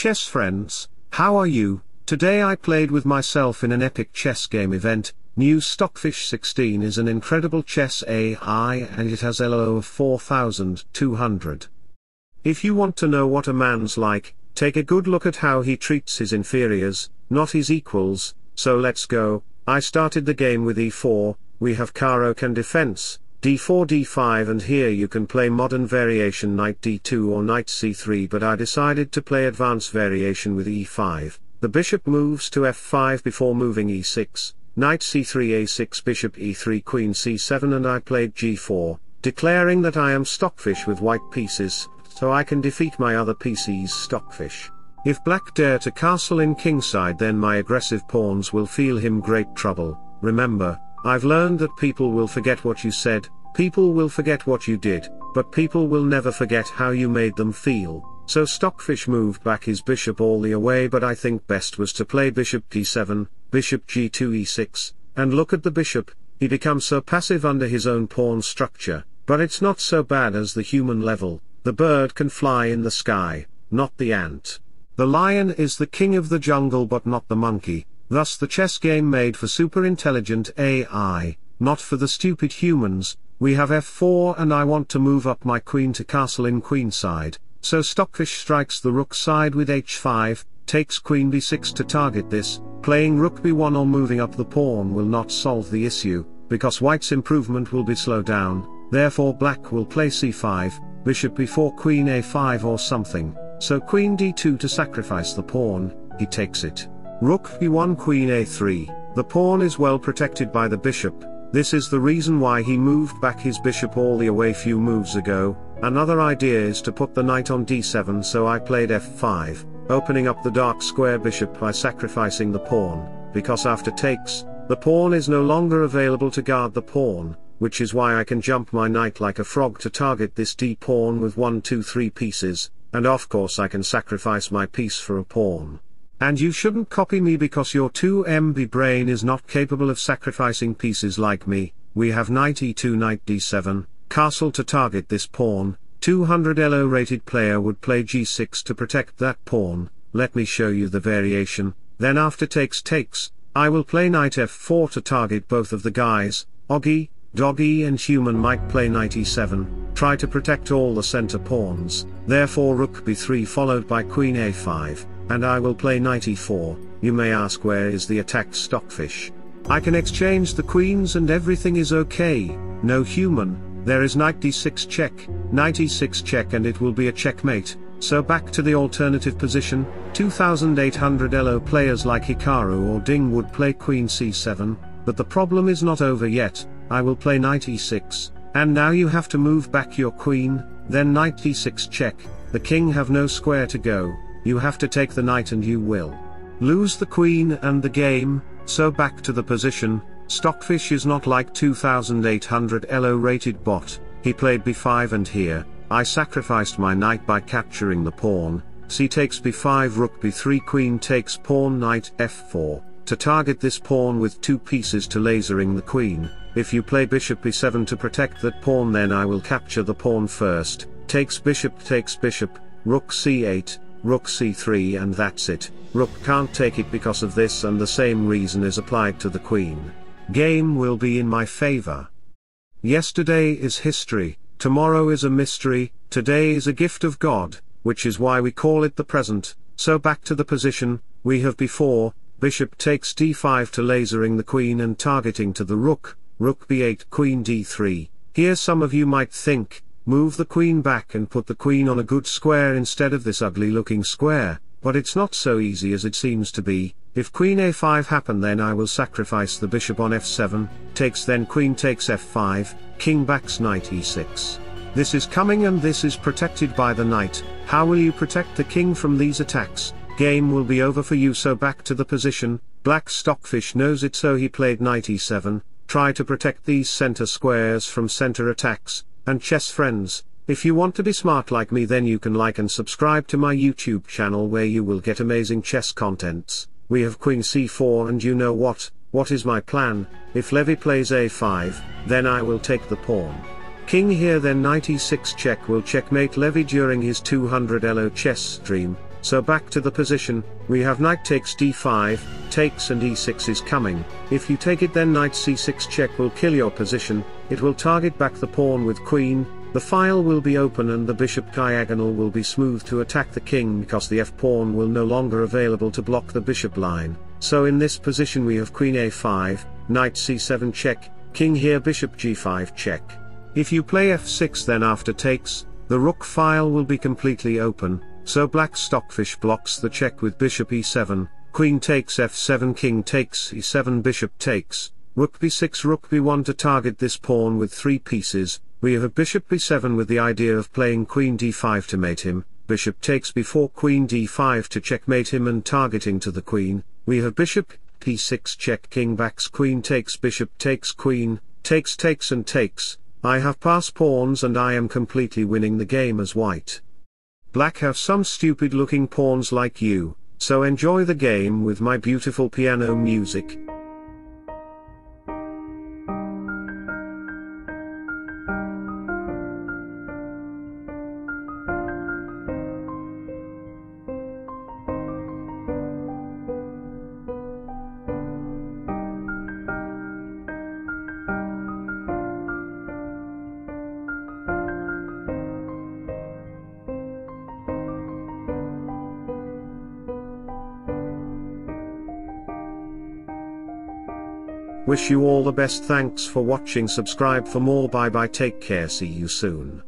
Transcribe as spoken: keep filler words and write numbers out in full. Chess friends, how are you? Today I played with myself in an epic chess game event. New Stockfish sixteen is an incredible chess A I and it has Elo of four thousand two hundred. If you want to know what a man's like, take a good look at how he treats his inferiors, not his equals. So let's go. I started the game with e four, we have Caro-Kann defense, d four d five, and here you can play modern variation knight d two or knight c three, but I decided to play advanced variation with e five. The bishop moves to f five before moving e six, knight c three a six bishop e three queen c seven, and I played g four, declaring that I am Stockfish with white pieces, so I can defeat my other P C's Stockfish. If black dare to castle in kingside, then my aggressive pawns will feel him great trouble. Remember, I've learned that people will forget what you said, people will forget what you did, but people will never forget how you made them feel. So Stockfish moved back his bishop all the way, but I think best was to play bishop d seven, bishop g two e six, and look at the bishop, he becomes so passive under his own pawn structure, but it's not so bad as the human level, the bird can fly in the sky, not the ant. The lion is the king of the jungle but not the monkey. Thus the chess game made for super intelligent A I, not for the stupid humans. We have f four and I want to move up my queen to castle in queenside, so Stockfish strikes the rook side with h five, takes queen b six to target this. Playing rook b one or moving up the pawn will not solve the issue, because white's improvement will be slowed down, therefore black will play c five, bishop b four queen a five or something. So queen d two to sacrifice the pawn, he takes it. Rook b one queen a three, the pawn is well protected by the bishop, this is the reason why he moved back his bishop all the way few moves ago. Another idea is to put the knight on d seven, so I played f five, opening up the dark square bishop by sacrificing the pawn, because after takes, the pawn is no longer available to guard the pawn, which is why I can jump my knight like a frog to target this d pawn with one two three pieces, and of course I can sacrifice my piece for a pawn. And you shouldn't copy me because your two megabyte brain is not capable of sacrificing pieces like me. We have knight e two, knight d seven, castle to target this pawn. two hundred Elo rated player would play g six to protect that pawn. Let me show you the variation. Then after takes takes, I will play knight f four to target both of the guys. Oggy, doggy and human might play knight e seven, try to protect all the center pawns, therefore rook b three followed by queen a five. And I will play knight e four, you may ask where is the attacked Stockfish. I can exchange the queens and everything is okay, no human, there is knight d six check, knight e six check, and it will be a checkmate. So back to the alternative position, two thousand eight hundred Elo players like Hikaru or Ding would play queen c seven, but the problem is not over yet. I will play knight e six, and now you have to move back your queen, then knight d six check, the king have no square to go. You have to take the knight and you will lose the queen and the game. So back to the position. Stockfish is not like two thousand eight hundred Elo rated bot, he played b five, and here, I sacrificed my knight by capturing the pawn. C takes b five, rook b three, queen takes pawn, knight f four, to target this pawn with two pieces to lasering the queen. If you play bishop b seven to protect that pawn, then I will capture the pawn first, takes bishop takes bishop, rook c eight, rook c three, and that's it. Rook can't take it because of this, and the same reason is applied to the queen. Game will be in my favor. Yesterday is history, tomorrow is a mystery, today is a gift of God, which is why we call it the present. So back to the position, we have b four, bishop takes d five to lasering the queen and targeting to the rook, rook b eight queen d three, here some of you might think, move the queen back and put the queen on a good square instead of this ugly looking square, but it's not so easy as it seems to be. If queen a five happen, then I will sacrifice the bishop on f seven, takes, then queen takes f five, king backs knight e six. This is coming and this is protected by the knight. How will you protect the king from these attacks? Game will be over for you. So back to the position, black Stockfish knows it, so he played knight e seven, try to protect these center squares from center attacks. And chess friends, if you want to be smart like me, then you can like and subscribe to my YouTube channel where you will get amazing chess contents. We have queen c four, and you know what, what is my plan? If Levy plays a five, then I will take the pawn. King here, then knight e six check will checkmate Levy during his two hundred Elo chess stream, So back to the position, we have knight takes d five, takes, and e six is coming. If you take it, then knight c six check will kill your position, it will target back the pawn with queen, the file will be open and the bishop diagonal will be smooth to attack the king because the f-pawn will no longer available to block the bishop line. So in this position we have queen a five, knight c seven check, king here bishop g five check. If you play f six, then after takes, the rook file will be completely open, so black stockfish blocks the check with bishop e seven, queen takes f seven, king takes e seven, bishop takes, rook b six, rook b one to target this pawn with three pieces. We have bishop b seven with the idea of playing queen d five to mate him, bishop takes b four, queen d five to checkmate him and targeting to the queen. We have bishop p six check, king backs, queen takes, bishop takes, queen takes, takes, and takes. I have passed pawns and I am completely winning the game as white. Black have some stupid looking pawns like you, so enjoy the game with my beautiful piano music. Wish you all the best. Thanks for watching. Subscribe for more. Bye bye. Take care. See you soon.